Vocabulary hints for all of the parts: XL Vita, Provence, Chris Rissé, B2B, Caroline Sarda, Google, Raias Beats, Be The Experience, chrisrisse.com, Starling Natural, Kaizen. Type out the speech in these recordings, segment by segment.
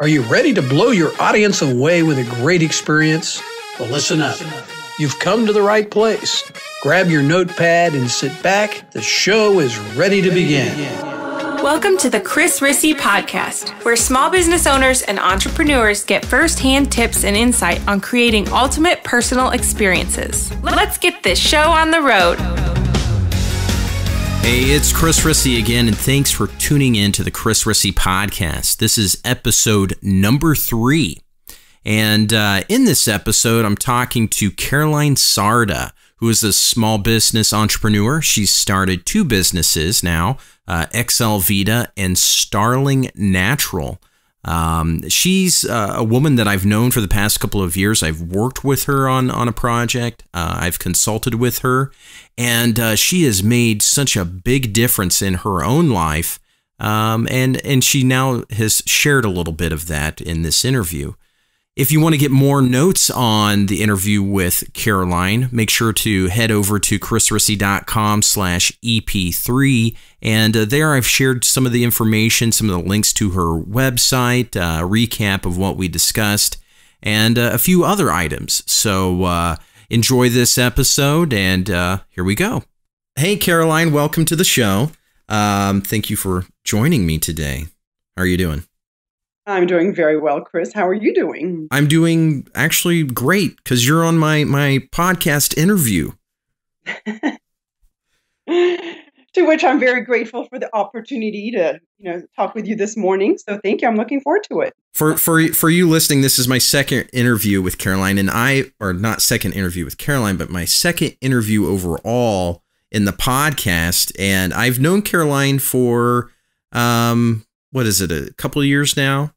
Are you ready to blow your audience away with a great experience? Well, listen up. You've come to the right place. Grab your notepad and sit back. The show is ready to begin. Welcome to the Chris Rissé Podcast, where small business owners and entrepreneurs get firsthand tips and insight on creating ultimate personal experiences. Let's get this show on the road. Hey, it's Chris Rissé again, and thanks for tuning in to the Chris Rissé Podcast. This is episode number 3. And in this episode, I'm talking to Caroline Sarda, who is a small business entrepreneur. She's started 2 businesses now, XL Vita and Starling Natural. She's a woman that I've known for the past couple of years. I've worked with her on a project. I've consulted with her, and she has made such a big difference in her own life. And she now has shared a little bit of that in this interview. If you want to get more notes on the interview with Caroline, make sure to head over to chrisrissé.com/EP3. And there I've shared some of the information, some of the links to her website, a recap of what we discussed, and a few other items. So enjoy this episode, and here we go. Hey, Caroline, welcome to the show. Thank you for joining me today. How are you doing? I'm doing very well, Chris. How are you doing? I'm doing actually great because you're on my podcast interview. To which I'm very grateful for the opportunity to, talk with you this morning. So thank you. I'm looking forward to it. For you listening, this is my second interview with Caroline, and my second interview overall in the podcast. And I've known Caroline for what is it, a couple of years now?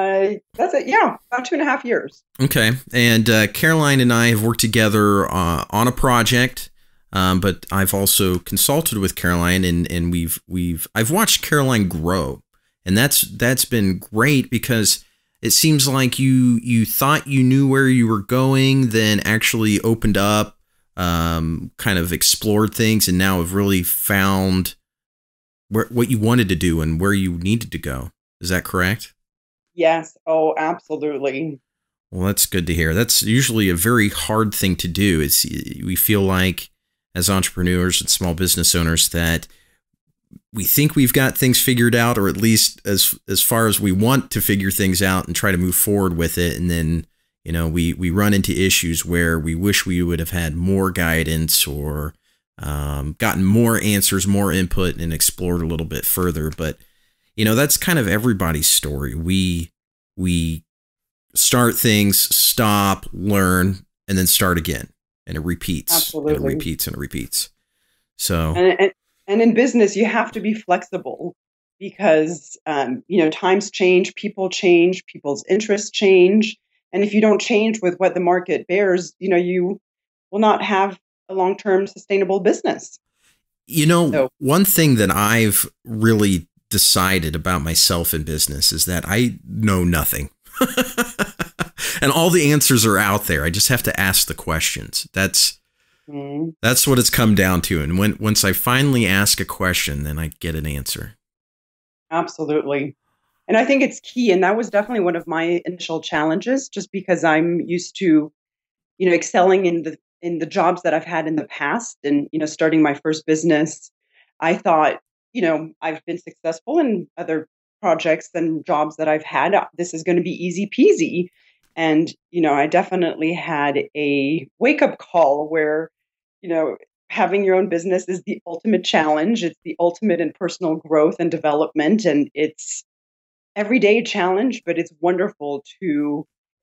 That's it. Yeah, about 2.5 years. Okay. And Caroline and I have worked together on a project, but I've also consulted with Caroline, and I've watched Caroline grow, and that's been great because it seems like you thought you knew where you were going, then actually opened up, kind of explored things, and now have really found what you wanted to do and where you needed to go. Is that correct? Yes. Oh, absolutely. Well, that's good to hear. That's usually a very hard thing to do. It's, we feel like as entrepreneurs and small business owners that we think we've got things figured out, or at least as far as we want to figure things out and try to move forward with it. And then, we run into issues where we wish we would have had more guidance or gotten more answers, more input, and explored a little bit further. But, that's kind of everybody's story. We start things, stop, learn, and then start again. And it repeats. Absolutely. And it repeats and it repeats. So. And in business, you have to be flexible because, times change, people's interests change. And if you don't change with what the market bears, you will not have a long-term sustainable business. One thing that I've really decided about myself in business is that I know nothing. And all the answers are out there. I just have to ask the questions. That's what it's come down to. And once I finally ask a question, then I get an answer. Absolutely. And I think it's key. And that was definitely one of my initial challenges, just because I'm used to, excelling in the jobs that I've had in the past. And, starting my first business, I thought, I've been successful in other projects and jobs that I've had. This is going to be easy peasy. And, I definitely had a wake up call where, having your own business is the ultimate challenge. It's the ultimate in personal growth and development. And it's everyday challenge, but it's wonderful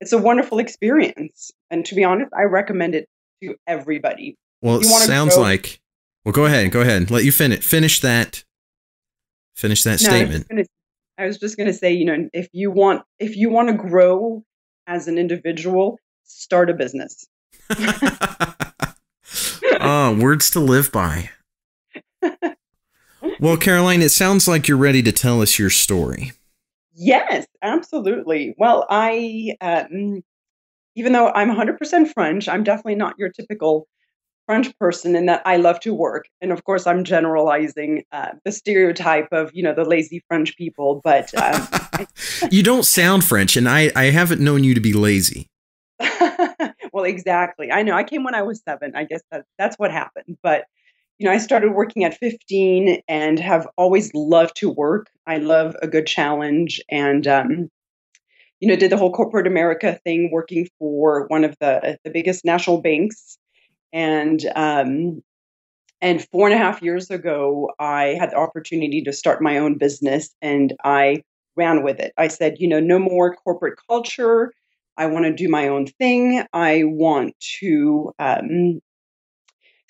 it's a wonderful experience. And to be honest, I recommend it to everybody. Well, it sounds like, well, go ahead. Let you finish that statement. I was just going to say, if you want to grow as an individual, start a business. Oh, words to live by. Well, Caroline, it sounds like you're ready to tell us your story. Yes, absolutely. Well, even though I'm 100% French, I'm definitely not your typical French person in that I love to work. And of course, I'm generalizing the stereotype of, you know, the lazy French people, but you don't sound French, and I haven't known you to be lazy. Well, exactly. I know. I came when I was 7. I guess that's what happened. But, you know, I started working at 15 and have always loved to work. I love a good challenge, and, you know, did the whole corporate America thing working for one of the biggest national banks. And 4.5 years ago, I had the opportunity to start my own business, and I ran with it. I said, you know, no more corporate culture. I want to do my own thing. I want to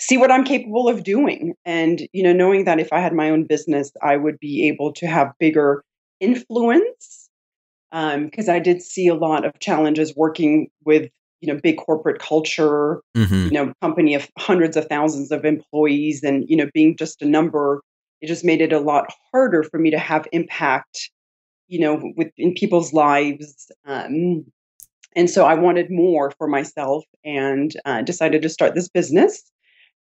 see what I'm capable of doing. And, you know, knowing that if I had my own business, I would be able to have bigger influence, because I did see a lot of challenges working with, you know, big corporate culture, you know, company of hundreds of thousands of employees, and, you know, being just a number, it just made it a lot harder for me to have impact, you know, in people's lives. And so I wanted more for myself, and decided to start this business,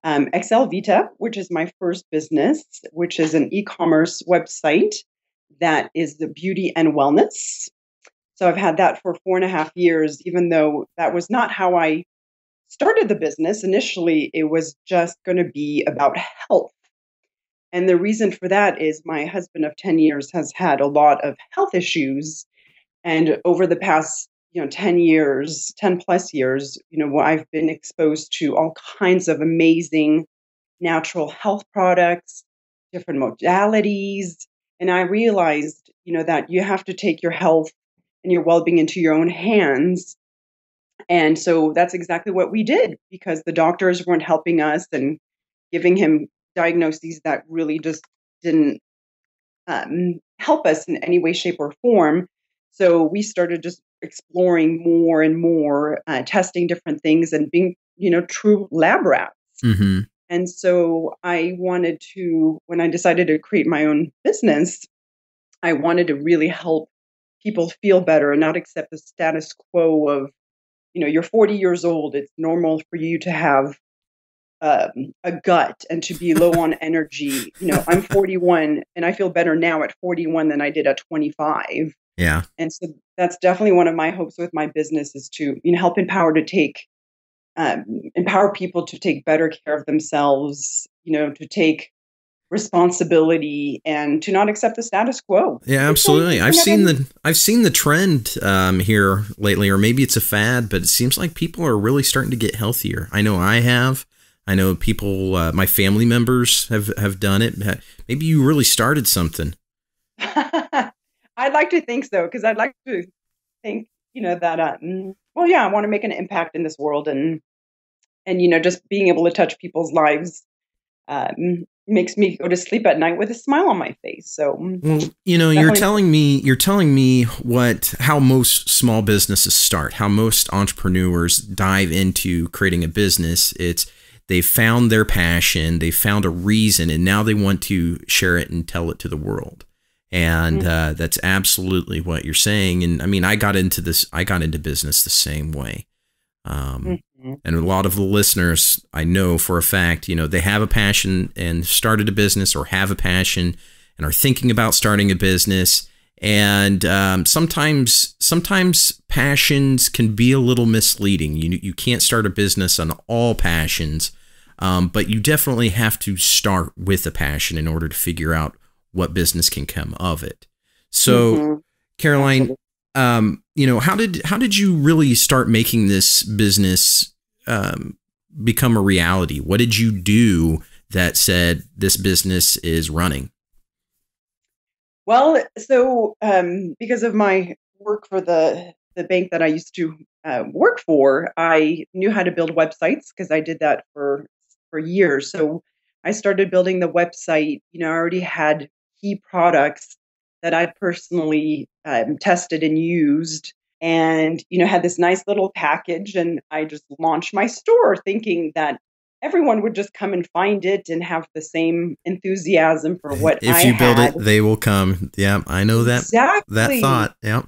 XL Vita, which is my first business, which is an e-commerce website that is the beauty and wellness. So I've had that for 4.5 years, even though that was not how I started the business. Initially, it was just going to be about health. And the reason for that is my husband of 10 years has had a lot of health issues. And over the past, you know, 10 plus years, you know, I've been exposed to all kinds of amazing natural health products, different modalities. And I realized, you know, that you have to take your health and your well-being into your own hands. And so that's exactly what we did, because the doctors weren't helping us and giving him diagnoses that really just didn't help us in any way, shape, or form. So we started just exploring more and more, testing different things and being, you know, true lab rats. And so I wanted to, when I decided to create my own business, I wanted to really help people feel better and not accept the status quo of, you know, you're 40 years old. It's normal for you to have a gut and to be low on energy. You know, I'm 41 and I feel better now at 41 than I did at 25. Yeah. And so that's definitely one of my hopes with my business, is to, you know, help empower people to take better care of themselves, you know, to take responsibility and to not accept the status quo. Yeah, absolutely. I've seen the trend here lately, or maybe it's a fad, but it seems like people are really starting to get healthier. I know I have. I know people, my family members have done it. Maybe you really started something. I'd like to think so, because I'd like to think, you know, that, well, yeah, I want to make an impact in this world, and, you know, just being able to touch people's lives makes me go to sleep at night with a smile on my face. So, well, you know, you're telling me how most small businesses start, how most entrepreneurs dive into creating a business. It's, they found their passion, they found a reason, and now they want to share it and tell it to the world. And that's absolutely what you're saying. And I mean, I got into business the same way. And a lot of the listeners, I know for a fact, you know, they have a passion and started a business, or have a passion and are thinking about starting a business. And sometimes passions can be a little misleading. You can't start a business on all passions, but you definitely have to start with a passion in order to figure out what business can come of it. So, Caroline, you know, how did you really start making this business become a reality? What did you do that said this business is running? Well, so because of my work for the bank that I used to work for, I knew how to build websites, because I did that for years. So I started building the website. You know, I already had key products that I personally tested and used, and, you know, had this nice little package, and I just launched my store thinking that everyone would just come and find it and have the same enthusiasm for what I had. If you build it, they will come. Yeah, I know that. Exactly. That thought. Yeah.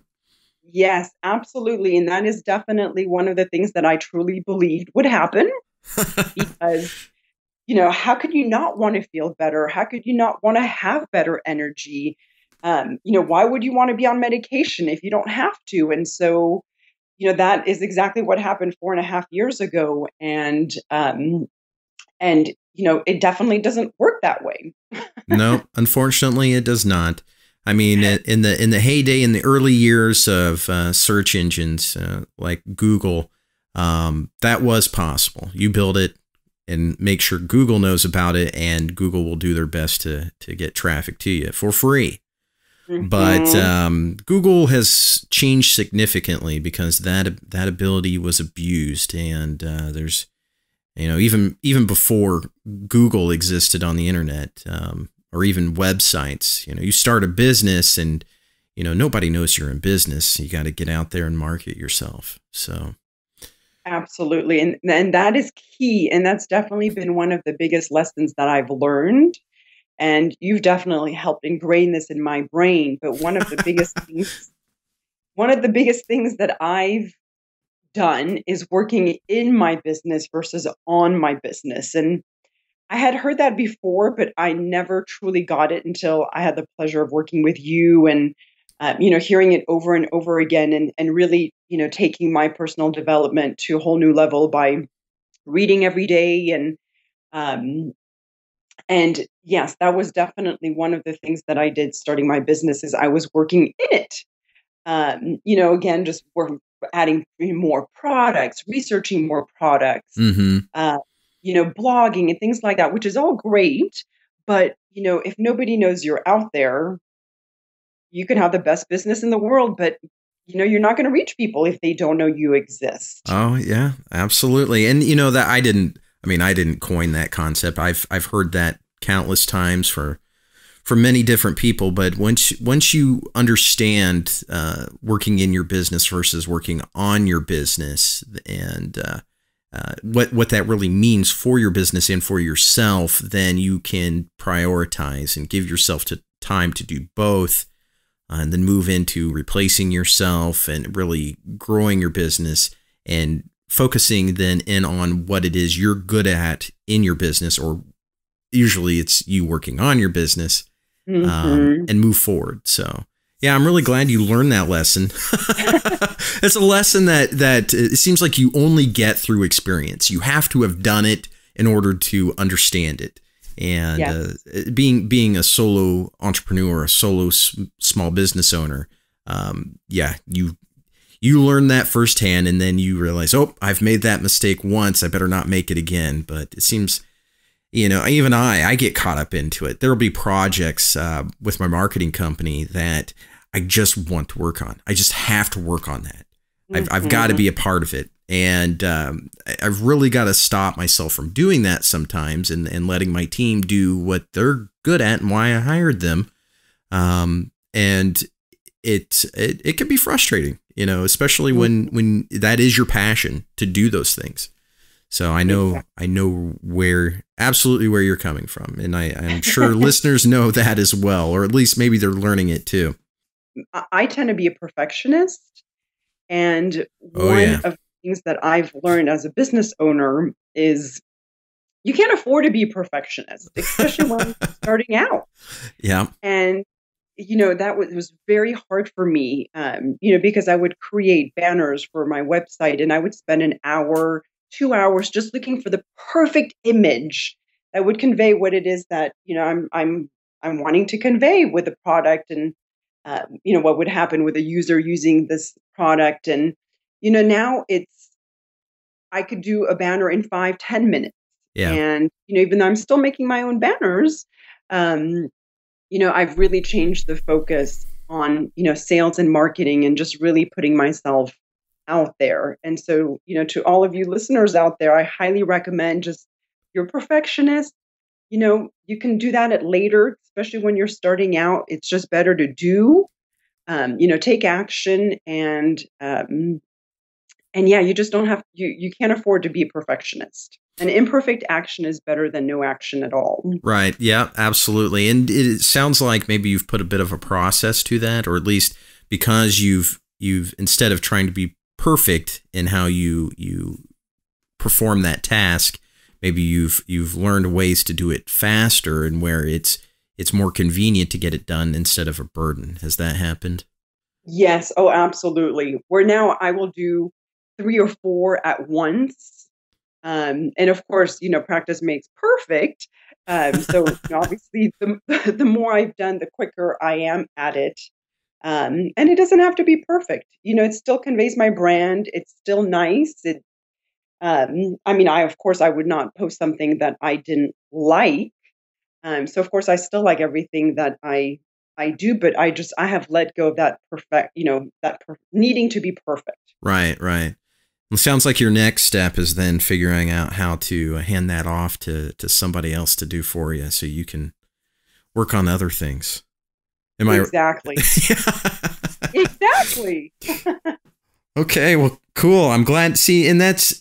Yes, absolutely. And that is definitely one of the things that I truly believed would happen. because, you know, how could you not want to feel better? How could you not want to have better energy? You know, why would you want to be on medication if you don't have to? And so, you know, that is exactly what happened 4.5 years ago. And, you know, it definitely doesn't work that way. No, unfortunately it does not. I mean, in the heyday, in the early years of search engines like Google, that was possible. You build it and make sure Google knows about it, and Google will do their best to get traffic to you for free. Mm-hmm. But Google has changed significantly because that ability was abused, and there's, you know, even before Google existed on the internet, or even websites, you know, you start a business and, you know, nobody knows you're in business. You got to get out there and market yourself. So. Absolutely. And that is key. And that's definitely been one of the biggest lessons that I've learned. And you've definitely helped ingrain this in my brain. But one of the biggest things, that I've done is working in my business versus on my business. And I had heard that before, but I never truly got it until I had the pleasure of working with you and, you know, hearing it over and over again, and really, you know, taking my personal development to a whole new level by reading every day. And yes, that was definitely one of the things that I did starting my business, is I was working in it. You know, again, just adding more products, researching more products, you know, blogging and things like that, which is all great. But, you know, if nobody knows you're out there, you can have the best business in the world, but, you know, you're not going to reach people if they don't know you exist. Oh, yeah, absolutely. And, you know, that I didn't coin that concept. I've heard that countless times for many different people. But once you understand working in your business versus working on your business, and what that really means for your business and for yourself, then you can prioritize and give yourself time to do both, and then move into replacing yourself and really growing your business and focusing then in on what it is you're good at in your business, or usually it's you working on your business, and move forward. So yeah, I'm really glad you learned that lesson. It's a lesson that it seems like you only get through experience. You have to have done it in order to understand it. And yes. Being a solo entrepreneur, a solo small business owner, yeah, you learn that firsthand, and then you realize, oh, I've made that mistake once. I better not make it again. But it seems, you know, even I get caught up into it. There'll be projects with my marketing company that I just want to work on. I just have to work on that. I've got to be a part of it. And I've really got to stop myself from doing that sometimes, and letting my team do what they're good at and why I hired them. And it can be frustrating, you know, especially when that is your passion to do those things. So I know absolutely where you're coming from. And I'm sure listeners know that as well, or at least maybe they're learning it too. I tend to be a perfectionist. And one of the things that I've learned as a business owner is you can't afford to be a perfectionist, especially when starting out. Yeah. And, you know, that was very hard for me, you know, because I would create banners for my website, and I would spend an hour, 2 hours just looking for the perfect image that would convey what it is that, you know, I'm wanting to convey with the product, and you know, what would happen with a user using this product. And, you know, now I could do a banner in 5–10 minutes. Yeah. And, you know, even though I'm still making my own banners, you know, I've really changed the focus on, you know, sales and marketing, and just really putting myself out there. And so, you know, to all of you listeners out there, I highly recommend, just, you're a perfectionist, you know, you can do that at later, especially when you're starting out. It's just better to do, you know, take action, and yeah, you just don't have, you can't afford to be a perfectionist. An imperfect action is better than no action at all. Right. Yeah, absolutely. And it sounds like maybe you've put a bit of a process to that, or at least because you've instead of trying to be perfect in how you perform that task. Maybe you've learned ways to do it faster and where it's more convenient to get it done instead of a burden. Has that happened? Yes. Oh, absolutely. Where now I will do 3 or 4 at once. And of course, you know, practice makes perfect. So obviously the more I've done, the quicker I am at it. And it doesn't have to be perfect. You know, it still conveys my brand. It's still nice. It, I mean, of course I would not post something that I didn't like. So of course I still like everything that I do, but I have let go of that needing to be perfect. Right, right. Well, it sounds like your next step is then figuring out how to hand that off to somebody else to do for you so you can work on other things. Am I exactly? Exactly. Okay, well, cool. I'm glad. See, and that's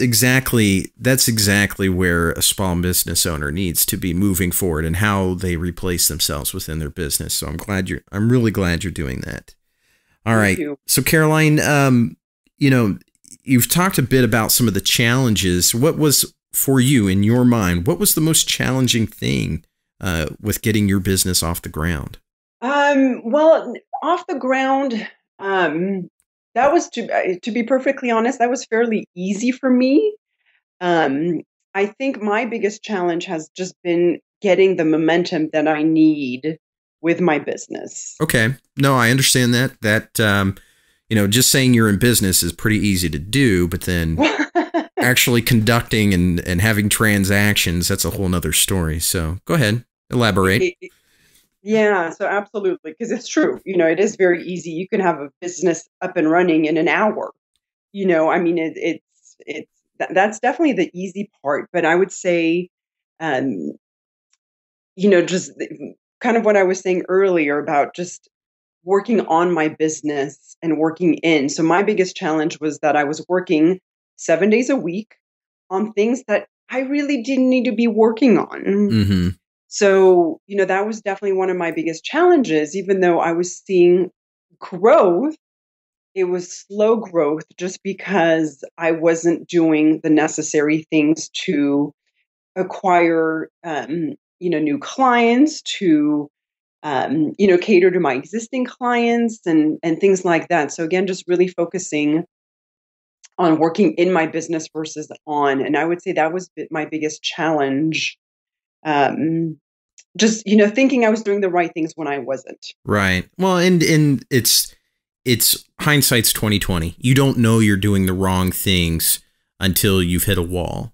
exactly where a small business owner needs to be moving forward and how they replace themselves within their business. So I'm really glad you're doing that. All right. So Caroline, you know, you've talked a bit about some of the challenges. What was for you in your mind? What was the most challenging thing with getting your business off the ground? Well, off the ground, that was, to be perfectly honest, that was fairly easy for me. I think my biggest challenge has just been getting the momentum that I need with my business. Okay. No, I understand that. That, you know, just saying you're in business is pretty easy to do, but then actually conducting and having transactions, that's a whole nother story. So go ahead, elaborate. Yeah, so absolutely, because it's true. You know, it is very easy. You can have a business up and running in an hour. You know, I mean, that's definitely the easy part. But I would say, you know, just kind of what I was saying earlier about just working on my business and working in. So my biggest challenge was that I was working 7 days a week on things that I really didn't need to be working on. Mm-hmm. So, you know, that was definitely one of my biggest challenges. Even though I was seeing growth, it was slow growth just because I wasn't doing the necessary things to acquire, you know, new clients, to, you know, cater to my existing clients and things like that. So again, just really focusing on working in my business versus on. And I would say that was my biggest challenge. Just, you know, thinking I was doing the right things when I wasn't. Right. Well, and it's hindsight's 20/20. You don't know you're doing the wrong things until you've hit a wall.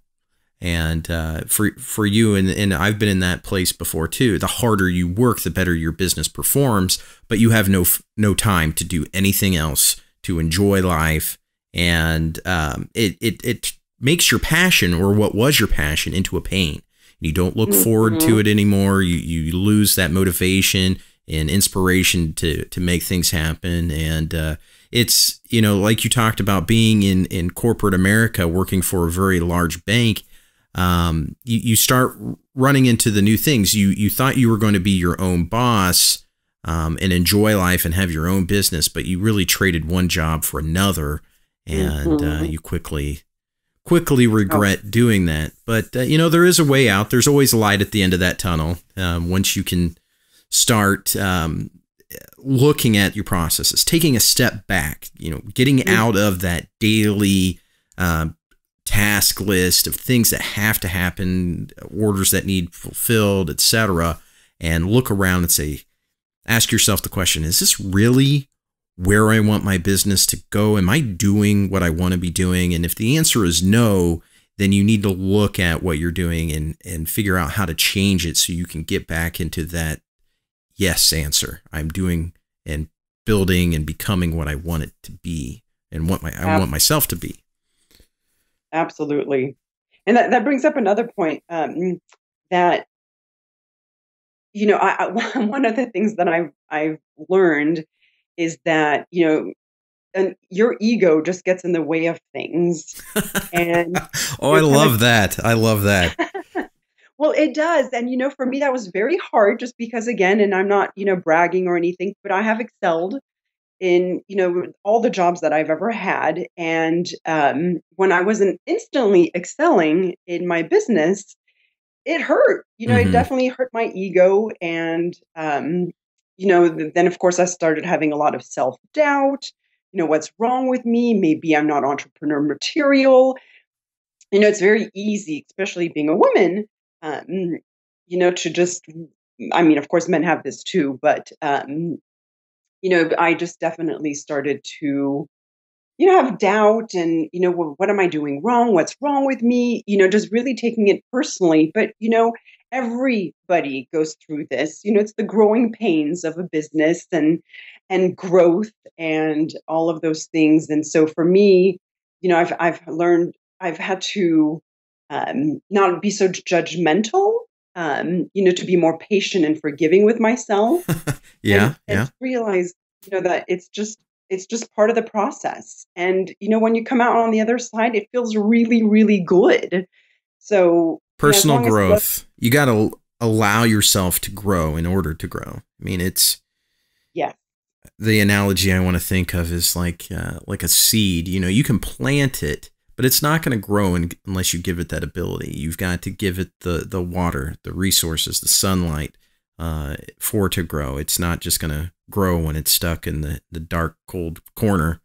And, for you, and I've been in that place before too, the harder you work, the better your business performs, but you have no time to do anything else, to enjoy life. And, it makes your passion, or what was your passion, into a pain. You don't look forward mm-hmm. to it anymore. You lose that motivation and inspiration to make things happen. And it's, you know, like you talked about being in corporate America, working for a very large bank, you start running into the new things. You thought you were going to be your own boss and enjoy life and have your own business, but you really traded one job for another, and mm-hmm. You quickly regret doing that. But, you know, there is a way out. There's always a light at the end of that tunnel. Once you can start looking at your processes, taking a step back, you know, getting out of that daily task list of things that have to happen, orders that need fulfilled, etc., and look around and say, ask yourself the question, is this really where I want my business to go? Am I doing what I want to be doing? And if the answer is no, then you need to look at what you're doing and figure out how to change it so you can get back into that yes answer. I'm doing and building and becoming what I want it to be and what I want myself to be. Absolutely. And that brings up another point that, you know, one of the things that I've learned is that, you know, and your ego just gets in the way of things. And oh, I love that. I love that. Well, it does. And, you know, for me, that was very hard just because, again, and I'm not, you know, bragging or anything, but I have excelled in, you know, all the jobs that I've ever had. And when I wasn't instantly excelling in my business, it hurt, you know, it definitely hurt my ego. And, you know, then of course I started having a lot of self-doubt, you know, what's wrong with me? Maybe I'm not entrepreneur material. You know, it's very easy, especially being a woman, you know, to just, I mean, of course men have this too, but, you know, I just definitely started to, you know, have doubt and, you know, what am I doing wrong? What's wrong with me? You know, just really taking it personally. But, you know, everybody goes through this, you know, it's the growing pains of a business and growth and all of those things. And so for me, you know, I've learned, I've had to not be so judgmental, you know, to be more patient and forgiving with myself. And realize, you know, that it's just part of the process. And, you know, when you come out on the other side, it feels really, really good. So personal growth, you got to allow yourself to grow in order to grow. I mean, it's, the analogy I want to think of is like a seed, you know, you can plant it, but it's not going to grow unless you give it that ability. You've got to give it the water, the resources, the sunlight, for it to grow. It's not just going to grow when it's stuck in the dark, cold corner.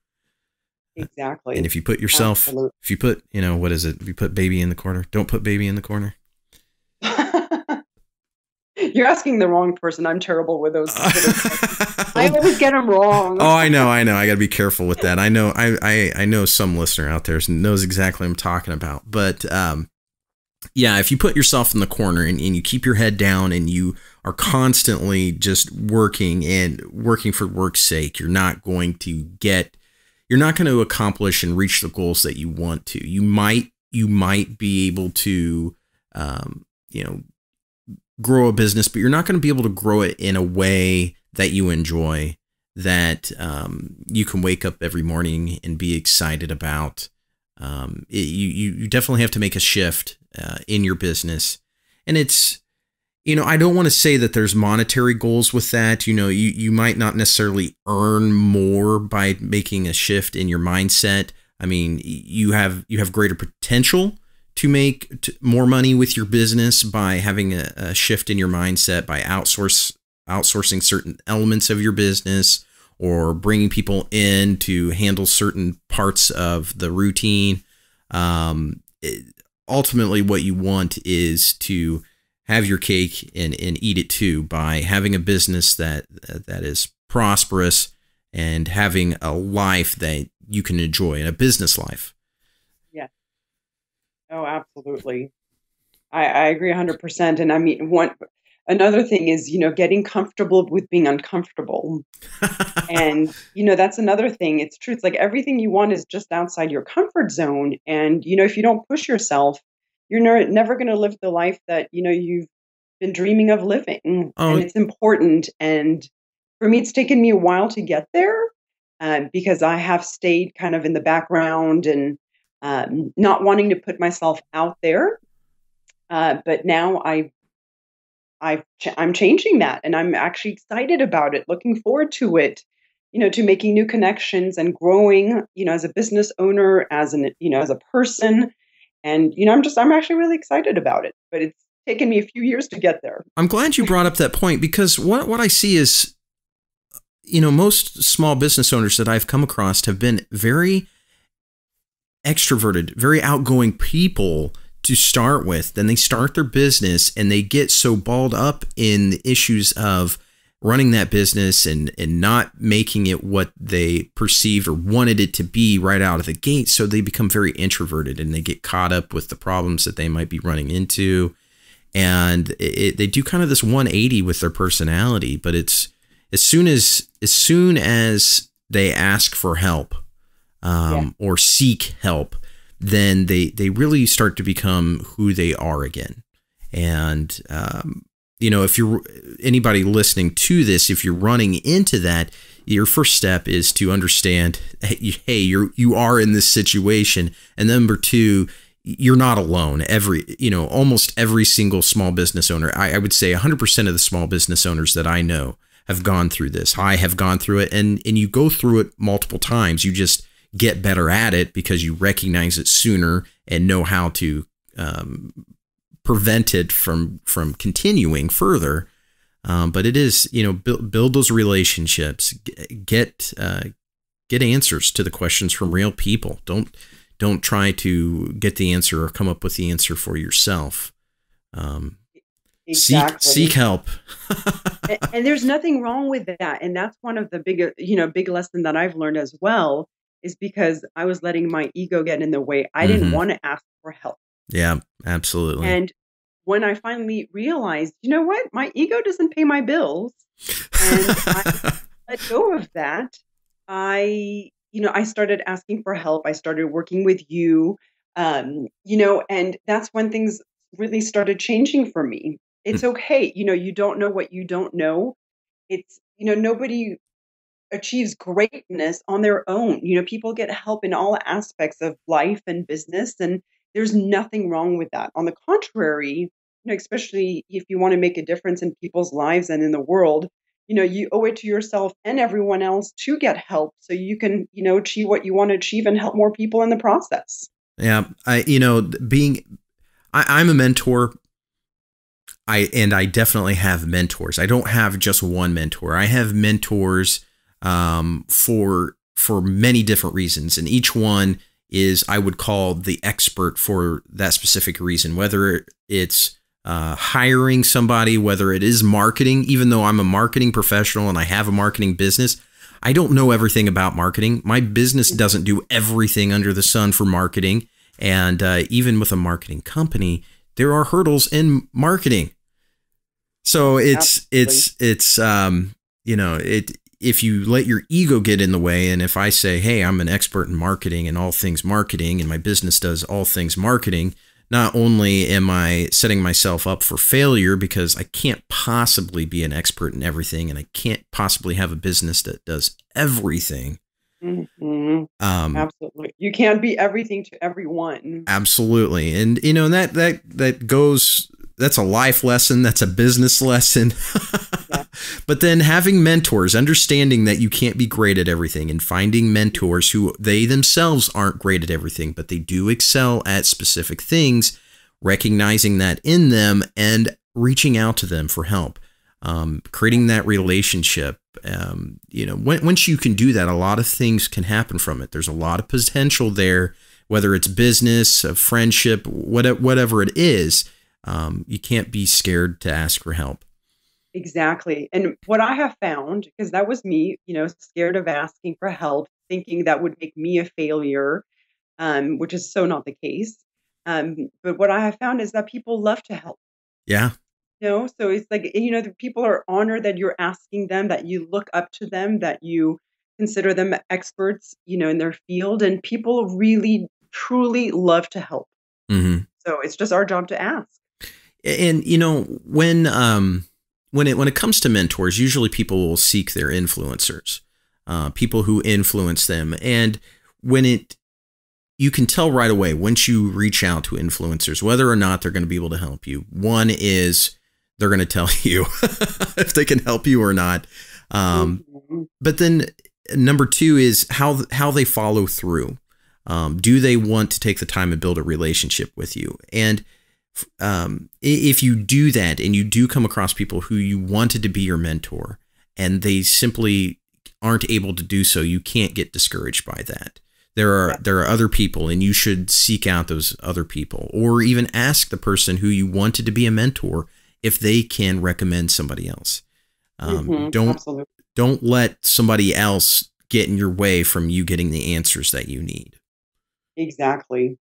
Exactly. And if you put yourself, if you put, you know, what is it? If you put baby in the corner, don't put baby in the corner. You're asking the wrong person. I'm terrible with those. I always get them wrong. Oh, I know. I got to be careful with that. I know. I know some listener out there knows exactly what I'm talking about, but, yeah, if you put yourself in the corner and you keep your head down and you are constantly just working and working for work's sake, you're not going to accomplish and reach the goals that you want to. You might be able to, you know, grow a business, but you're not going to be able to grow it in a way that you enjoy, that you can wake up every morning and be excited about. You definitely have to make a shift in your business. And it's, you know, I don't want to say that there's monetary goals with that. You know, you might not necessarily earn more by making a shift in your mindset. I mean, you have greater potential to make more money with your business by having a shift in your mindset, by outsourcing certain elements of your business, or bringing people in to handle certain parts of the routine. Ultimately, what you want is to have your cake and eat it too, by having a business that is prosperous and having a life that you can enjoy, and a business life. Yeah. Oh, absolutely. I agree 100%. And I mean, another thing is, you know, getting comfortable with being uncomfortable. And, you know, that's another thing. It's true. It's like everything you want is just outside your comfort zone. And, you know, if you don't push yourself, you're never going to live the life that, you know, you've been dreaming of living. Oh. And it's important. And for me, it's taken me a while to get there, because I have stayed kind of in the background and not wanting to put myself out there. But now I'm changing that, and I'm actually excited about it, looking forward to it, you know, to making new connections and growing, you know, as a business owner, you know, as a person. And, you know, I'm actually really excited about it, but it's taken me a few years to get there. I'm glad you brought up that point, because what I see is, you know, most small business owners that I've come across have been very extroverted, very outgoing people to start with. Then they start their business and they get so balled up in the issues of running that business and not making it what they perceived or wanted it to be right out of the gate. So they become very introverted and they get caught up with the problems that they might be running into. And they do kind of this 180 with their personality, but it's as soon as they ask for help, or seek help, then they really start to become who they are again. And, you know, if you're anybody listening to this, if you're running into that, your first step is to understand, hey, you are in this situation. And number two, you're not alone. Almost every single small business owner, I would say 100% of the small business owners that I know have gone through this. I have gone through it, and you go through it multiple times. You just get better at it because you recognize it sooner and know how to prevent it from continuing further. But it is, you know, build those relationships, get answers to the questions from real people. Don't try to get the answer or come up with the answer for yourself. Exactly. Seek help. And there's nothing wrong with that. And that's one of the big lesson that I've learned as well, is because I was letting my ego get in the way. I didn't want to ask for help. Yeah, absolutely. And when I finally realized, you know what, my ego doesn't pay my bills, and I let go of that, I started asking for help. I started working with you, and that's when things really started changing for me. It's okay. You don't know what you don't know. It's, nobody achieves greatness on their own. People get help in all aspects of life and business, and there's nothing wrong with that. On the contrary, especially if you want to make a difference in people's lives and in the world, you owe it to yourself and everyone else to get help so you can, achieve what you want to achieve and help more people in the process. Yeah. I'm a mentor. I definitely have mentors. I don't have just one mentor. I have mentors for many different reasons, and each one is, I would call, the expert for that specific reason, whether it's hiring somebody, whether it is marketing. Even though I'm a marketing professional and I have a marketing business, I don't know everything about marketing. My business doesn't do everything under the sun for marketing. And even with a marketing company, there are hurdles in marketing. So if you let your ego get in the way, and if I say, hey, I'm an expert in marketing and all things marketing, and my business does all things marketing, not only am I setting myself up for failure because I can't possibly be an expert in everything, and I can't possibly have a business that does everything. Mm-hmm. Absolutely. You can't be everything to everyone. Absolutely. And that's a life lesson. That's a business lesson. Yeah. But then having mentors, understanding that you can't be great at everything, and finding mentors who they themselves aren't great at everything, but they do excel at specific things, recognizing that in them and reaching out to them for help, creating that relationship. Once you can do that, a lot of things can happen from it. There's a lot of potential there, whether it's business, a friendship, whatever it is. You can't be scared to ask for help. Exactly. And what I have found, because that was me, scared of asking for help, thinking that would make me a failure, which is so not the case. But what I have found is that people love to help. Yeah. So it's like, the people are honored that you're asking them, that you look up to them, that you consider them experts, in their field, and people really, truly love to help. Mm-hmm. So it's just our job to ask. And when it comes to mentors, usually people will seek their influencers, people who influence them. And you can tell right away once you reach out to influencers whether or not they're going to be able to help you. One is they're going to tell you if they can help you or not. But then number two is how they follow through. Do they want to take the time and build a relationship with you? And if you do that, and you do come across people who you wanted to be your mentor and they simply aren't able to do so, you can't get discouraged by that. There are other people, and you should seek out those other people, or even ask the person who you wanted to be a mentor if they can recommend somebody else. Don't let somebody else get in your way from you getting the answers that you need. Exactly.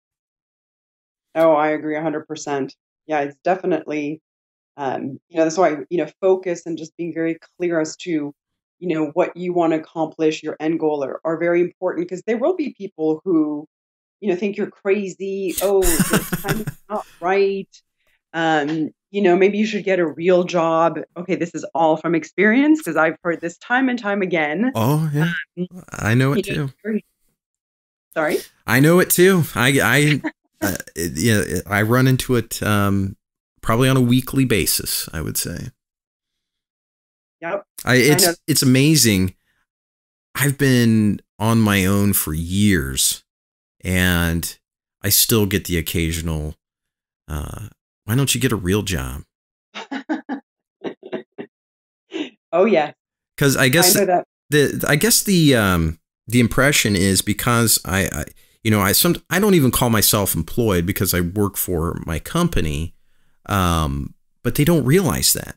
Oh, I agree 100%. Yeah, it's definitely, that's why, focus and just being very clear as to, what you want to accomplish, your end goal are very important, because there will be people who, think you're crazy. Oh, your time is not right. Maybe you should get a real job. Okay, this is all from experience, because I've heard this time and time again. Oh, yeah. I know it too. Sorry? I know it too. I run into it probably on a weekly basis, I would say. Yep. It's amazing. I've been on my own for years, and I still get the occasional, why don't you get a real job? Oh yeah. Cause I guess the impression is because I don't even call myself employed because I work for my company. But they don't realize that.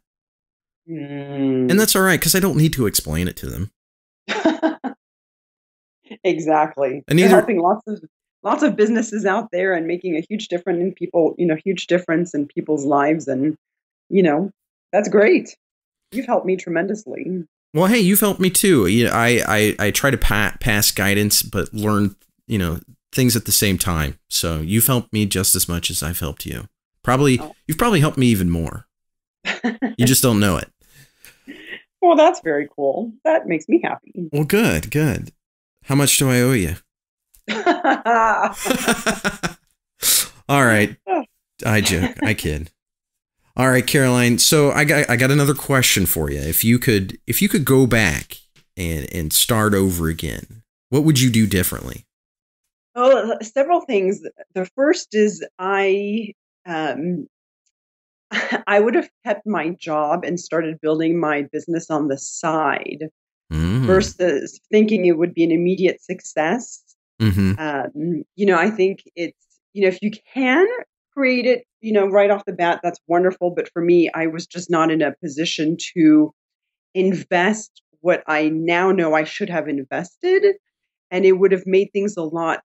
Mm. And that's all right. Cause I don't need to explain it to them. Exactly. And either, helping lots of businesses out there and making a huge difference in people, huge difference in people's lives. And, that's great. You've helped me tremendously. Well, hey, you've helped me too. I try to pass guidance, but learn, things at the same time. So you've helped me just as much as I've helped you. You've probably helped me even more. You just don't know it. Well, that's very cool. That makes me happy. Well, good, good. How much do I owe you? All right. I joke. I kid. All right, Caroline. So I got another question for you. If you could go back and start over again, what would you do differently? Oh, several things. The first is I would have kept my job and started building my business on the side versus thinking it would be an immediate success. Mm-hmm. I think it's, if you can create it, right off the bat, that's wonderful. But for me, I was just not in a position to invest what I now know I should have invested. And it would have made things a lot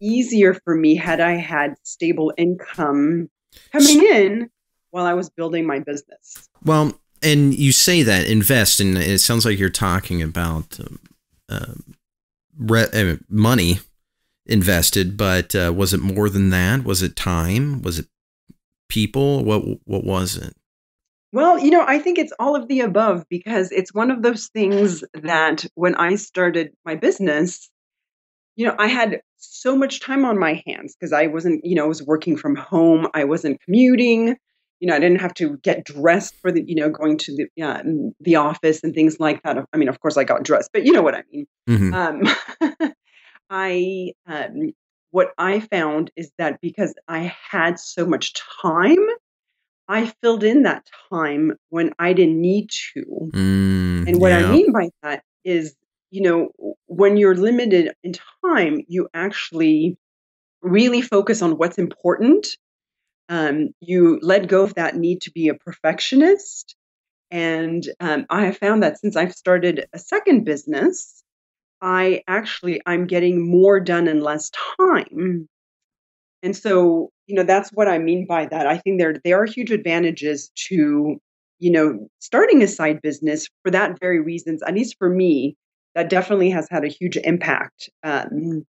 easier for me had I had stable income coming in while I was building my business. Well, and you say that invest, and it sounds like you're talking about money invested, but was it more than that? Was it time? Was it people? What was it? Well, I think it's all of the above, because it's one of those things that when I started my business, I had so much time on my hands because I wasn't, I was working from home. I wasn't commuting. I didn't have to get dressed for the, going to the office and things like that. I mean, of course I got dressed, but you know what I mean? Mm-hmm. What I found is that because I had so much time, I filled in that time when I didn't need to. And what I mean by that is, when you're limited in time, you actually really focus on what's important. You let go of that need to be a perfectionist. And I have found that since I've started a second business, I'm getting more done in less time. And so, that's what I mean by that. I think there are huge advantages to, starting a side business for that very reasons. At least for me, that definitely has had a huge impact. And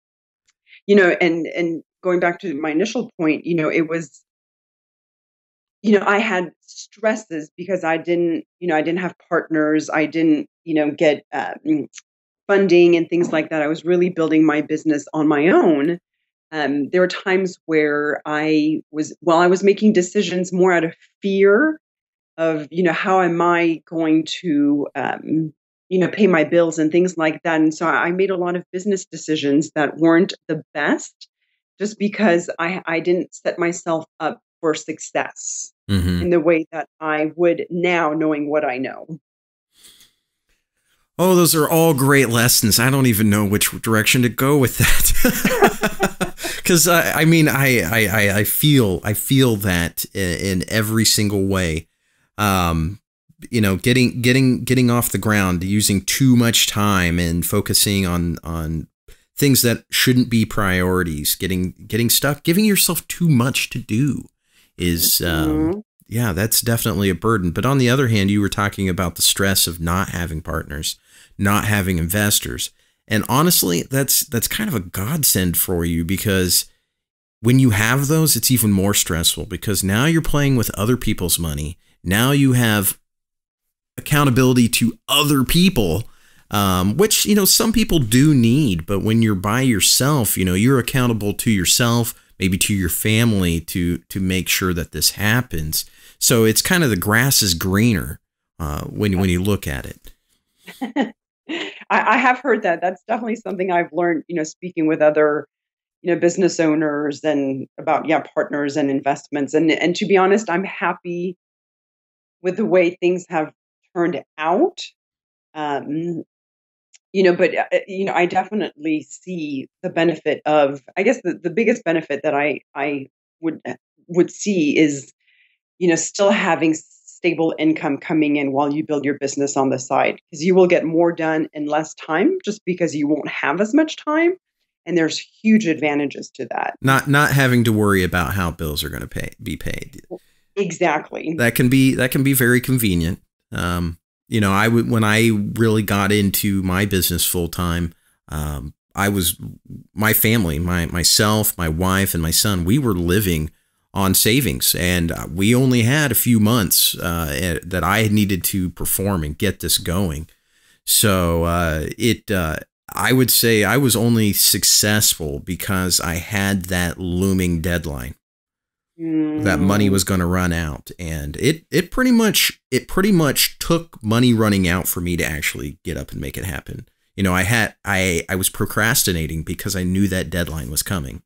going back to my initial point, it was, I had stresses because I didn't have partners. I didn't, get funding and things like that. I was really building my business on my own. There were times where I was making decisions more out of fear of, how am I going to, pay my bills and things like that. And so I made a lot of business decisions that weren't the best just because I didn't set myself up for success in the way that I would now, knowing what I know. Oh, those are all great lessons. I don't even know which direction to go with that. Because I mean, I feel that in every single way. Getting off the ground, using too much time and focusing on things that shouldn't be priorities, getting stuck, giving yourself too much to do is, yeah, that's definitely a burden. But on the other hand, you were talking about the stress of not having partners, not having investors. And honestly, that's kind of a godsend for you, because when you have those, it's even more stressful because now you're playing with other people's money. Now you have accountability to other people, which, some people do need. But when you're by yourself, you're accountable to yourself, maybe to your family, to make sure that this happens. So it's kind of the grass is greener when you look at it. I have heard that. That's definitely something I've learned, you know, speaking with other, you know, business owners and about, yeah, partners and investments. And to be honest, I'm happy with the way things have turned out. You know, but, you know, I definitely see the benefit of, I guess the biggest benefit that I would see is, you know, still having stable income coming in while you build your business on the side, because you will get more done in less time just because you won't have as much time. And there's huge advantages to that. Not having to worry about how bills are going to be paid. Exactly. That can be very convenient. You know, when I really got into my business full time, my family, myself, my wife and my son, we were living on savings, and we only had a few months that I had needed to perform and get this going. So I would say I was only successful because I had that looming deadline. Mm. That money was going to run out, and it pretty much took money running out for me to actually get up and make it happen. You know, I was procrastinating because I knew that deadline was coming.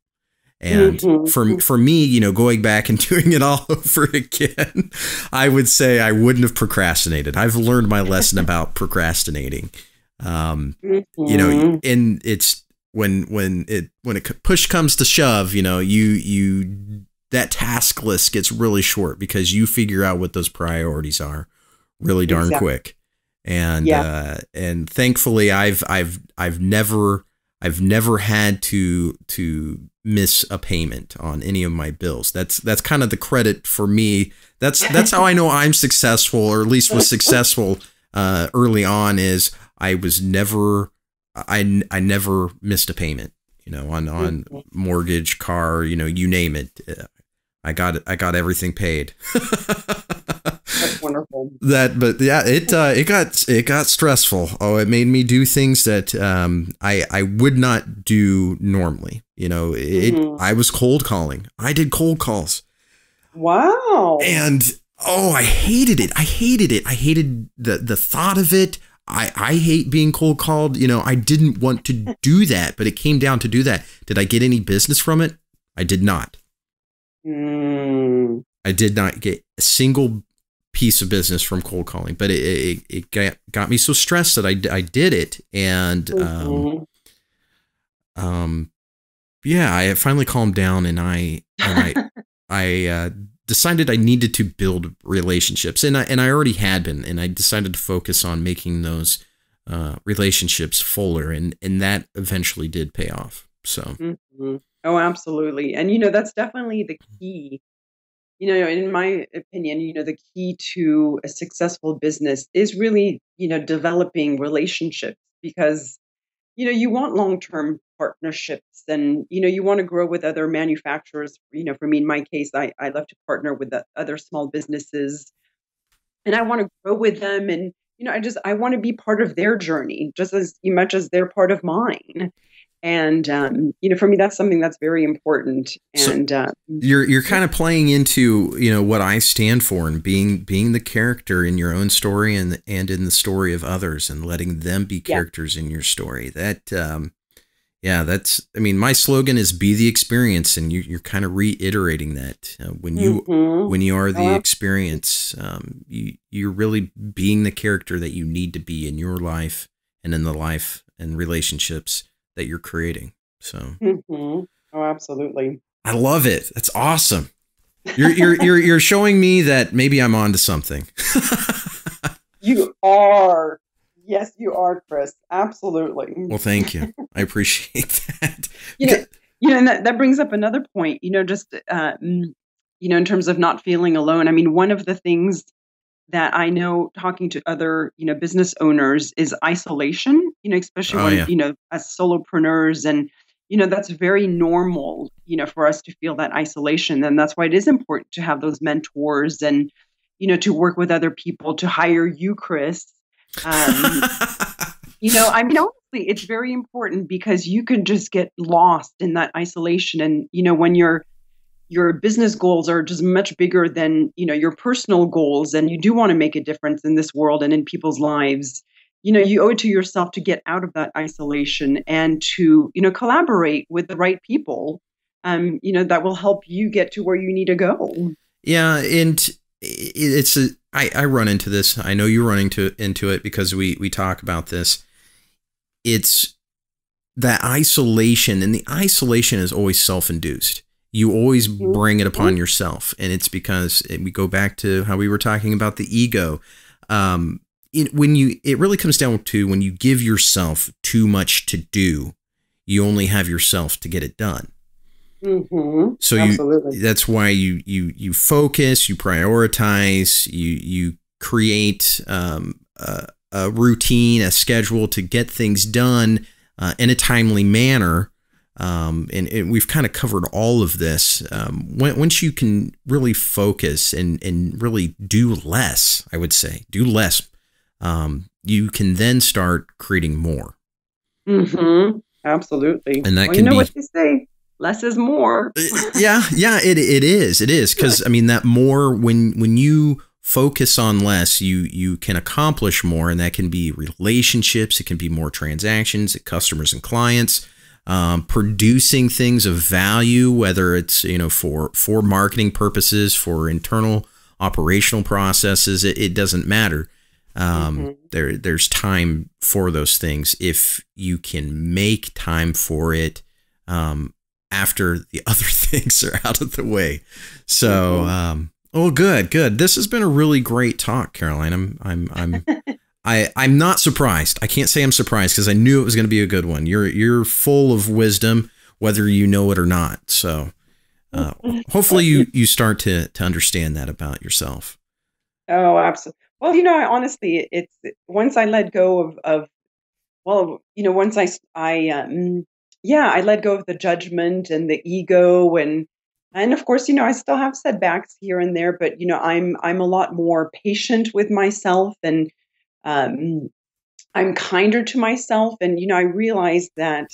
And mm-hmm. for me, you know, going back and doing it all over again, I would say I wouldn't have procrastinated. I've learned my lesson about procrastinating. Mm-hmm. You know, and it's when push comes to shove, you know, that task list gets really short because you figure out what those priorities are really darn exactly. quick. And yeah. And thankfully, I've never had to miss a payment on any of my bills. That's kind of the credit for me. That's how I know I'm successful, or at least was successful early on, is I never missed a payment, you know, on mortgage, car, you know, you name it. I got everything paid. That's wonderful. But yeah, it got stressful. Oh, it made me do things that I would not do normally. You know, I was cold calling. I did cold calls. Wow. And oh, I hated it. I hated it. I hated the thought of it. I hate being cold called. You know, I didn't want to do that, but it came down to do that. Did I get any business from it? I did not. Mm. I did not get a single piece of business from cold calling, but it got me so stressed that I did it. And yeah, I finally calmed down, and I decided I needed to build relationships, and I already had been, and I decided to focus on making those relationships fuller, and that eventually did pay off. So. Mm-hmm. Oh, absolutely. And, you know, that's definitely the key, you know, in my opinion, you know, the key to a successful business is really, you know, developing relationships, because, you know, you want long-term partnerships, and, you know, you want to grow with other manufacturers. You know, for me, in my case, I love to partner with other small businesses, and I want to grow with them. And, you know, I want to be part of their journey just as much as they're part of mine. And, you know, for me, that's something that's very important. And so you're kind of playing into, you know, what I stand for, and being the character in your own story, and in the story of others, and letting them be characters yeah. in your story. That, yeah, that's, I mean, my slogan is be the experience. And you're kind of reiterating that when you are the experience, you're really being the character that you need to be in your life, and in the life and relationships that you're creating. So, mm-hmm. Oh, absolutely. I love it. That's awesome. You're showing me that maybe I'm onto something. You are. Yes, you are, Chris. Absolutely. Well, thank you. I appreciate that. You know, and that brings up another point, you know, just, you know, in terms of not feeling alone. I mean, one of the things that I know talking to other, you know, business owners is isolation, you know, especially when, yeah. you know, as solopreneurs, and, you know, that's very normal, you know, for us to feel that isolation. And that's why it is important to have those mentors, and, you know, to work with other people, to hire you, Chris. You know, I mean, honestly, it's very important, because you can just get lost in that isolation. And, you know, when you're your business goals are just much bigger than, you know, your personal goals, and you do want to make a difference in this world and in people's lives. You know, you owe it to yourself to get out of that isolation and to, you know, collaborate with the right people, you know, that will help you get to where you need to go. Yeah. And it's a, I run into this. I know you're running into it because we talk about this. It's that isolation, and the isolation is always self-induced. You always bring it upon yourself. And it's because we go back to how we were talking about the ego. It really comes down to when you give yourself too much to do, you only have yourself to get it done. Mm-hmm. So absolutely. That's why you focus, you prioritize, you create a routine, a schedule to get things done in a timely manner. And we've kind of covered all of this. Once you can really focus and really do less, I would say, do less, you can then start creating more. Mm-hmm. Absolutely. And that you know what they say. Less is more. Yeah. Yeah. It is. It is. 'Cause I mean, that more, when you focus on less, you can accomplish more, and that can be relationships. It can be more transactions, customers and clients, producing things of value, whether it's, you know, for marketing purposes, for internal operational processes, it doesn't matter. Mm-hmm. There's time for those things. If you can make time for it, after the other things are out of the way. So, oh, good. This has been a really great talk, Caroline. I'm not surprised. I can't say I'm surprised, because I knew it was going to be a good one. You're full of wisdom, whether you know it or not. So, hopefully you start to understand that about yourself. Oh, absolutely. Well, you know, honestly, it's once I let go of well, you know, once I let go of the judgment and the ego, and of course, you know, I still have setbacks here and there, but you know, I'm a lot more patient with myself, and I'm kinder to myself. And, you know, I realized that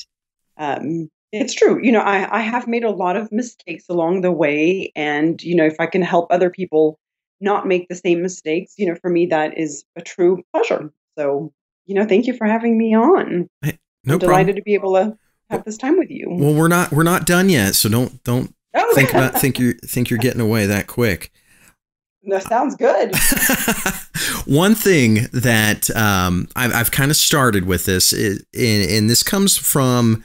it's true. You know, I have made a lot of mistakes along the way, and, you know, if I can help other people not make the same mistakes, you know, for me, that is a true pleasure. So, you know, thank you for having me on. Hey, no problem. I'm delighted to be able to have this time with you. Well, we're not done yet, so don't think you're getting away that quick. That sounds good. One thing that I've kind of started with this is, and this comes from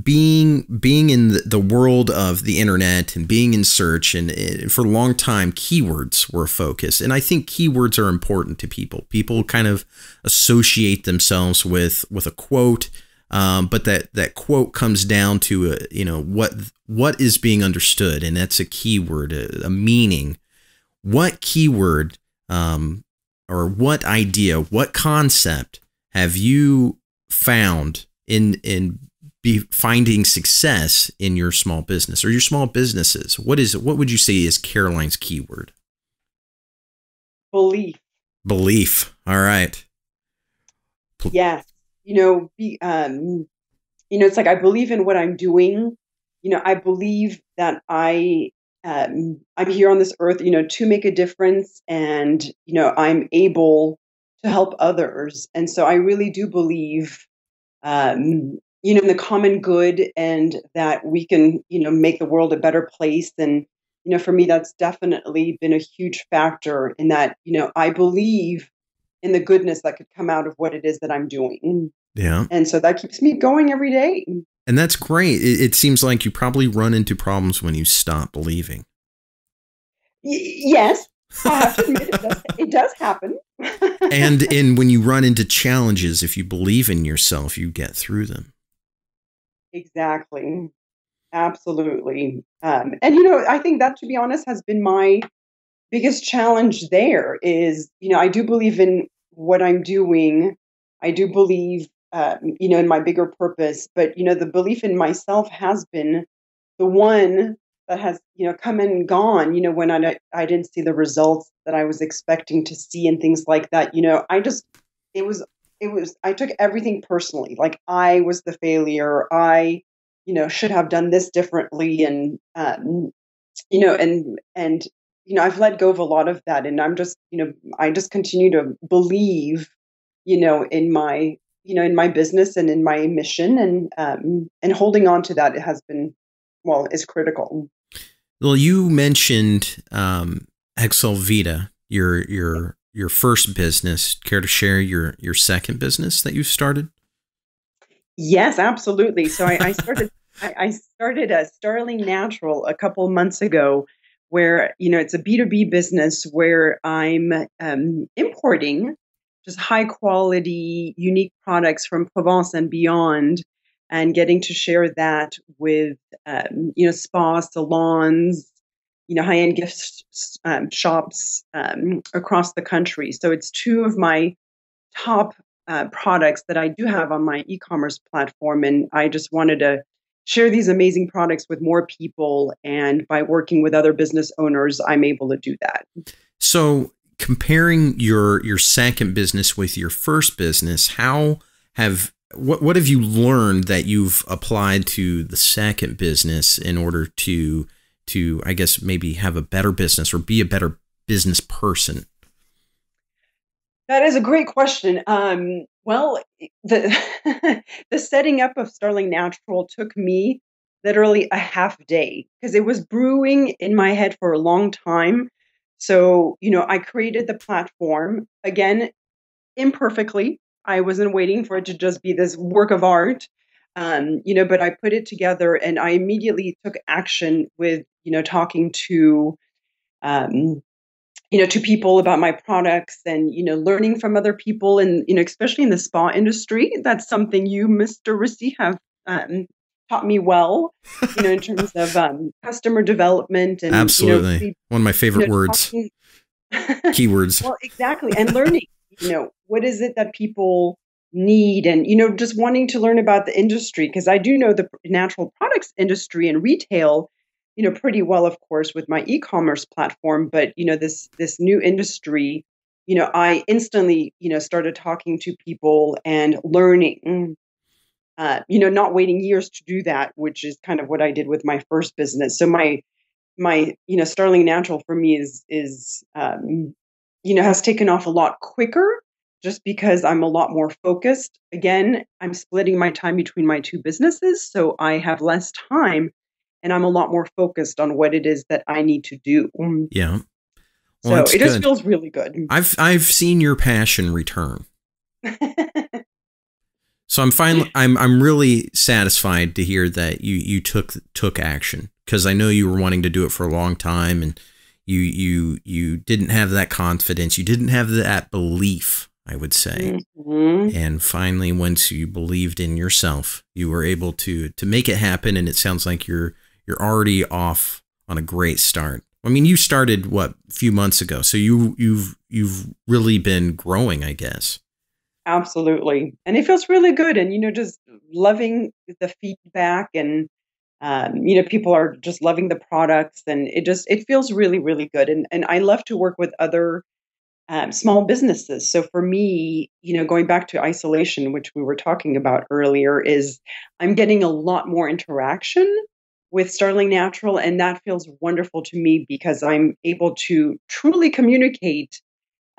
being in the world of the internet and being in search, and for a long time, keywords were a focus. And I think keywords are important to people. People kind of associate themselves with a quote. But that quote comes down to, you know, what is being understood. And that's a keyword, a meaning. What keyword or what idea, what concept have you found in finding success in your small business or your small businesses? What would you say is Caroline's keyword? Belief. All right. Yes. You know, you know, it's like, I believe in what I'm doing. You know, I believe that I'm here on this earth, you know, to make a difference, and, you know, I'm able to help others. And so I really do believe, you know, in the common good, and that we can, you know, make the world a better place. And, you know, for me, that's definitely been a huge factor in that, you know, I believe in the goodness that could come out of what it is that I'm doing. Yeah. And so that keeps me going every day. And that's great. It seems like you probably run into problems when you stop believing. Yes. I have to admit, it does happen. and when you run into challenges, if you believe in yourself, you get through them. Exactly. Absolutely. And, you know, I think that, to be honest, has been my biggest challenge there is, you know, I do believe in what I'm doing. I do believe, you know, in my bigger purpose, but, you know, the belief in myself has been the one that has, you know, come and gone, you know, when I didn't see the results that I was expecting to see and things like that. You know, I took everything personally. Like, I was the failure. I, you know, should have done this differently. And, you know, and, you know, I've let go of a lot of that. And I'm just, you know, I just continue to believe, you know, in my business and in my mission, and holding on to that, it has been, well, is critical. Well, you mentioned, XL Vita, your first business. Care to share your second business that you started? Yes, absolutely. So I started a Starling Natural a couple of months ago, where, you know, it's a B2B business where I'm importing just high quality, unique products from Provence and beyond, and getting to share that with, you know, spas, salons, you know, high-end gift shops across the country. So it's two of my top products that I do have on my e-commerce platform. And I just wanted to share these amazing products with more people. And by working with other business owners, I'm able to do that. So comparing your second business with your first business, what have you learned that you've applied to the second business in order to, I guess, maybe have a better business or be a better business person? That is a great question. Well, the the setting up of Starling Natural took me literally a half day, because it was brewing in my head for a long time. So, you know, I created the platform, again, imperfectly. I wasn't waiting for it to just be this work of art. You know, but I put it together and I immediately took action with, you know, talking to, you know, to people about my products and, you know, learning from other people. And, you know, especially in the spa industry, that's something you, Mr. Rissé, have taught me well, you know, in terms of customer development. And, absolutely. You know, one of my favorite, you know, words, keywords. Well, exactly. And learning, you know, what is it that people need, and, you know, just wanting to learn about the industry, because I do know the natural products industry and retail, you know, pretty well, of course, with my e-commerce platform. But, you know, this new industry, you know, I instantly, you know, started talking to people and learning, you know, not waiting years to do that, which is kind of what I did with my first business. So my you know, Starling Natural for me is you know, has taken off a lot quicker, just because I'm a lot more focused. Again, I'm splitting my time between my two businesses, so I have less time and I'm a lot more focused on what it is that I need to do. Yeah. Well, so it just feels really good. I've seen your passion return. So I'm really satisfied to hear that you took action, because I know you were wanting to do it for a long time, and you didn't have that confidence, you didn't have that belief, I would say. Mm-hmm. And finally, once you believed in yourself, you were able to make it happen. And it sounds like you're already off on a great start. I mean, you started what, a few months ago, so you've really been growing, I guess. Absolutely. And it feels really good. And, you know, just loving the feedback, and, you know, people are just loving the products, and it feels really, really good. And I love to work with other small businesses. So for me, you know, going back to isolation, which we were talking about earlier, is I'm getting a lot more interaction with Starling Natural. And that feels wonderful to me, because I'm able to truly communicate,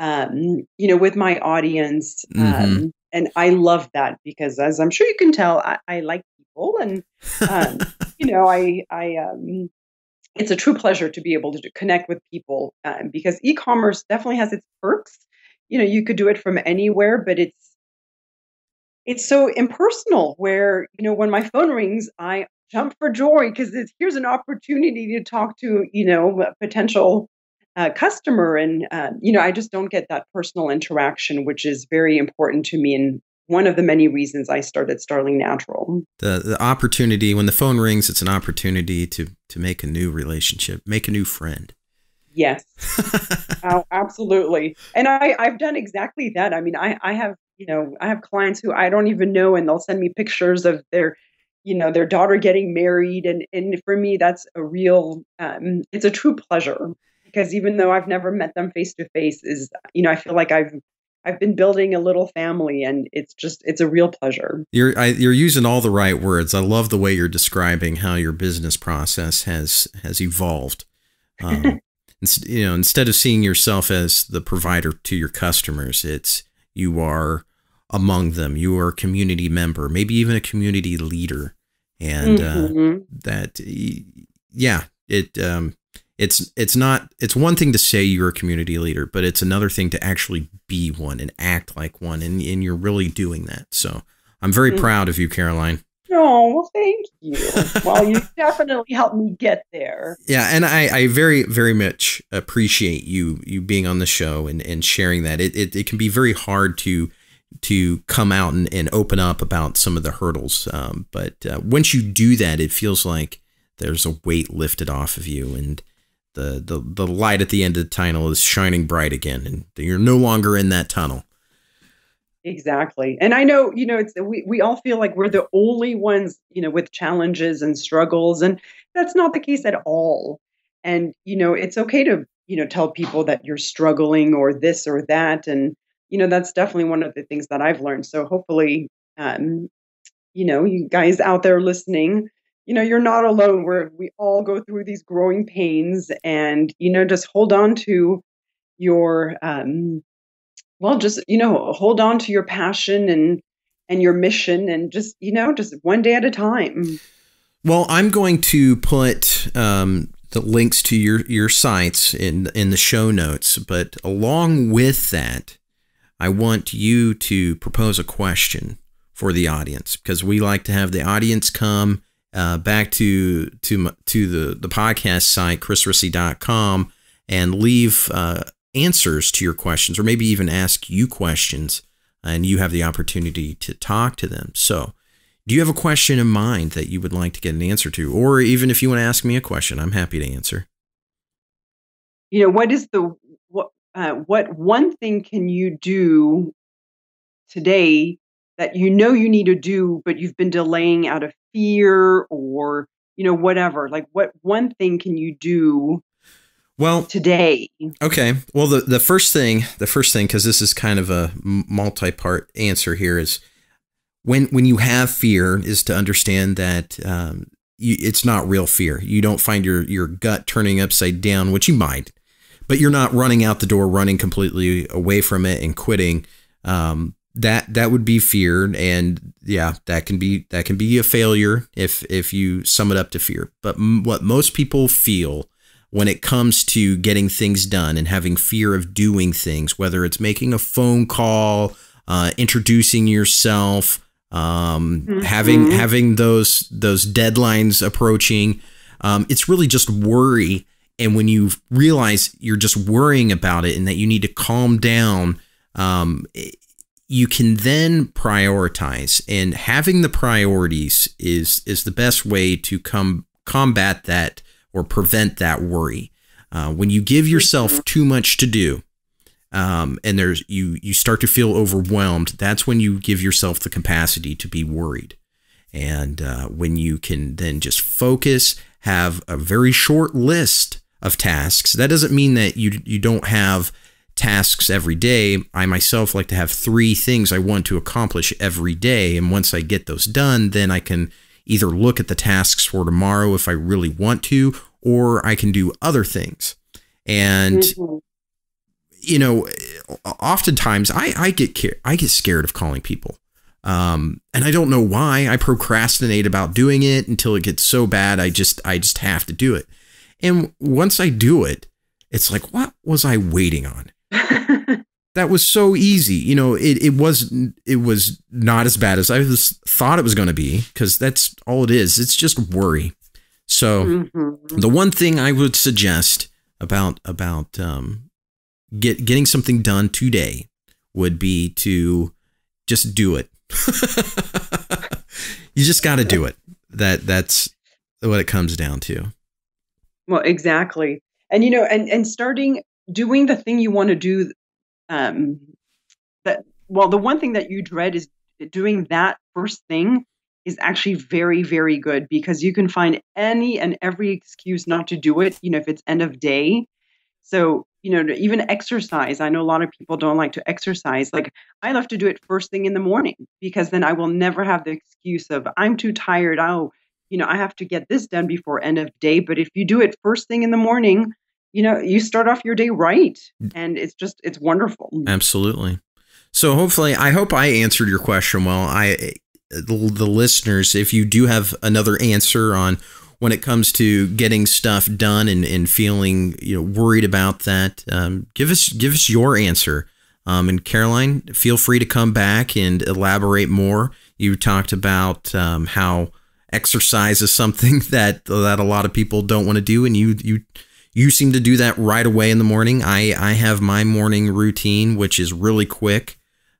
you know, with my audience. Mm-hmm. And I love that, because, as I'm sure you can tell, I like people, and, you know, it's a true pleasure to be able to connect with people, because e-commerce definitely has its perks. You know, you could do it from anywhere, but it's so impersonal, where, you know, when my phone rings, I jump for joy, because here's an opportunity to talk to, you know, a potential customer. And, you know, I just don't get that personal interaction, which is very important to me, and one of the many reasons I started Starling Natural. The opportunity, when the phone rings, it's an opportunity to make a new relationship, make a new friend. Yes. Oh, absolutely. And I've done exactly that. I mean, I have clients who I don't even know, and they'll send me pictures of their, you know, their daughter getting married. And for me, that's a real, it's a true pleasure, because even though I've never met them face to face, is, you know, I feel like I've I've been building a little family, and it's a real pleasure. You're using all the right words. I love the way you're describing how your business process has evolved. You know, instead of seeing yourself as the provider to your customers, you are among them. You are a community member, maybe even a community leader, and It's one thing to say you're a community leader, but it's another thing to actually be one and act like one. And you're really doing that. So I'm very proud of you, Caroline. Oh, well, thank you. Well, you definitely helped me get there. Yeah. And I very, very much appreciate you being on the show and sharing that. It can be very hard to come out and open up about some of the hurdles. But once you do that, it feels like there's a weight lifted off of you, and the light at the end of the tunnel is shining bright again, and you're no longer in that tunnel. Exactly. And I know, you know, we all feel like we're the only ones, you know, with challenges and struggles, and that's not the case at all. And, you know, it's okay to, you know, tell people that you're struggling or this or that. And, you know, that's definitely one of the things that I've learned. So hopefully, you know, you guys out there listening, you know, you're not alone. We all go through these growing pains, and, you know, just hold on to your, hold on to your passion and your mission, and just, you know, just one day at a time. Well, I'm going to put the links to your sites in the show notes, but along with that, I want you to propose a question for the audience, because we like to have the audience come back to the podcast site, chrisrissé.com, and leave answers to your questions, or maybe even ask you questions, and you have the opportunity to talk to them. So do you have a question in mind that you would like to get an answer to? Or even if you want to ask me a question, I'm happy to answer. You know, what one thing can you do today that you know you need to do, but you've been delaying out of fear or, you know, whatever? Like, what one thing can you do today? Okay. Well, the first thing, because this is kind of a multi-part answer here, is when you have fear, is to understand that it's not real fear. You don't find your gut turning upside down, which you might, but you're not running out the door, running completely away from it and quitting. That would be fear, and yeah, that can be a failure if you sum it up to fear. But what most people feel when it comes to getting things done and having fear of doing things, whether it's making a phone call, introducing yourself, having those deadlines approaching, it's really just worry. And when you realize you're just worrying about it and that you need to calm down, you can then prioritize, and having the priorities is the best way to combat that or prevent that worry. When you give yourself too much to do, and you start to feel overwhelmed, that's when you give yourself the capacity to be worried. And when you can then just focus, have a very short list of tasks. That doesn't mean that you don't have tasks every day. I myself like to have 3 things I want to accomplish every day. And once I get those done, then I can either look at the tasks for tomorrow if I really want to, or I can do other things. And, you know, oftentimes I get scared of calling people. And I don't know why. I procrastinate about doing it until it gets so bad. I just have to do it. And once I do it, it's like, what was I waiting on? That was so easy. You know, it was not as bad as I thought it was going to be, because that's all it is. It's just worry. So the one thing I would suggest about getting something done today would be to just do it. You just got to do it. That's what it comes down to. Well, exactly. And, you know, and starting doing the thing you want to do, the one thing that you dread is doing that first thing is actually very, very good, because you can find any and every excuse not to do it. You know, if it's end of day, So, you know, even exercise, I know a lot of people don't like to exercise. Like, I love to do it first thing in the morning, because then I will never have the excuse of, I'm too tired. Oh, you know, I have to get this done before end of day. But if you do it first thing in the morning, you know, you start off your day right. And it's just, it's wonderful. Absolutely. So hopefully, I hope I answered your question well. The listeners, if you do have another answer on when it comes to getting stuff done and feeling, you know, worried about that, give us your answer. And Caroline, feel free to come back and elaborate more. You talked about how exercise is something that a lot of people don't want to do, and you seem to do that right away in the morning. I have my morning routine, which is really quick.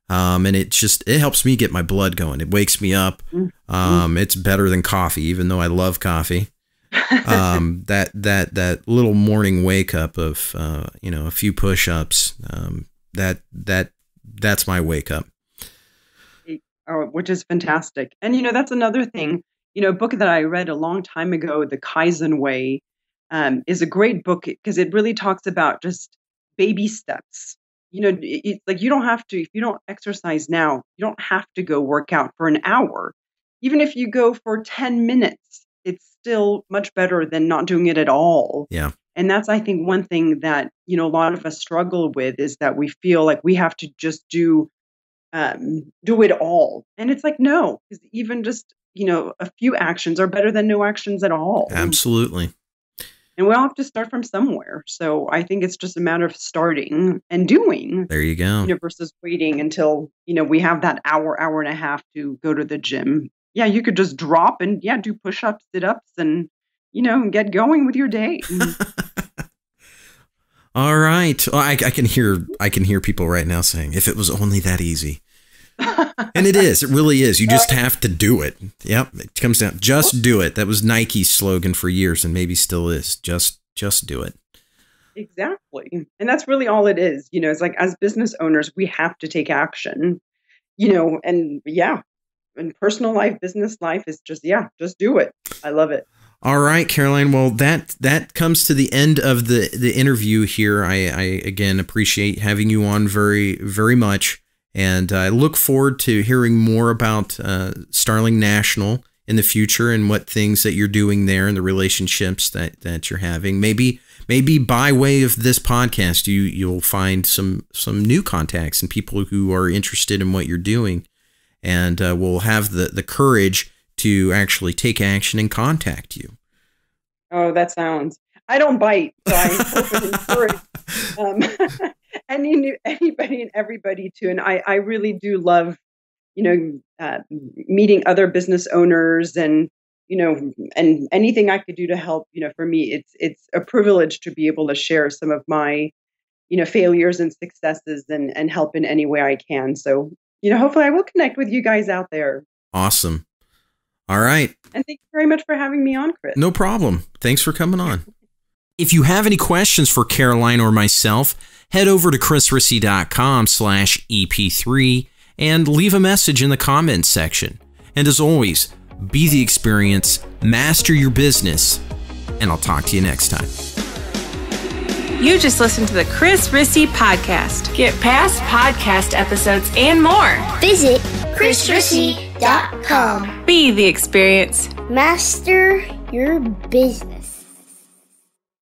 And it helps me get my blood going. It wakes me up. It's better than coffee, even though I love coffee. That little morning wake up of, you know, a few push-ups, that's my wake up. Oh, which is fantastic. And, you know, that's another thing, you know, a book that I read a long time ago, The Kaizen Way, is a great book because it really talks about just baby steps. You know, it's like, you don't have to, if you don't exercise now, you don't have to go work out for an hour. Even if you go for 10 minutes, it's still much better than not doing it at all. Yeah. And that's, I think, one thing that, you know, a lot of us struggle with, is that we feel like we have to just do it all. And it's like, no, because even just, you know, a few actions are better than no actions at all. Absolutely. And we all have to start from somewhere. So I think it's just a matter of starting and doing. There you go. You know, versus waiting until, you know, we have that hour and a half to go to the gym. Yeah, you could just drop and, yeah, do push-ups, sit-ups, and, you know, get going with your day. All right. Well, I can hear people right now saying, if it was only that easy. And it is. It really is. You just have to do it. Yep. It comes down. Just do it. That was Nike's slogan for years, and maybe still is. Just do it. Exactly. And that's really all it is. You know, it's like, as business owners, we have to take action, you know, and yeah. And personal life, business life is just, yeah, just do it. I love it. All right, Caroline. Well, that comes to the end of the interview here. I again, appreciate having you on very, very much. And I look forward to hearing more about Starling Natural in the future, and what things that you're doing there, and the relationships that you're having. Maybe by way of this podcast, you'll find some new contacts and people who are interested in what you're doing, and will have the courage to actually take action and contact you. Oh, that sounds. I don't bite, so I hope and encourage. Anybody and everybody too. And I really do love, you know, meeting other business owners, and, you know, and anything I could do to help, you know, for me, it's a privilege to be able to share some of my, you know, failures and successes, and help in any way I can. So, you know, hopefully I will connect with you guys out there. Awesome. All right. And thank you very much for having me on, Chris. No problem. Thanks for coming on. If you have any questions for Caroline or myself, head over to chrisrissé.com/EP3 and leave a message in the comments section. And as always, be the experience, master your business, and I'll talk to you next time. You just listened to the Chris Rissé Podcast. Get past podcast episodes and more. Visit chrisrissé.com. Be the experience. Master your business.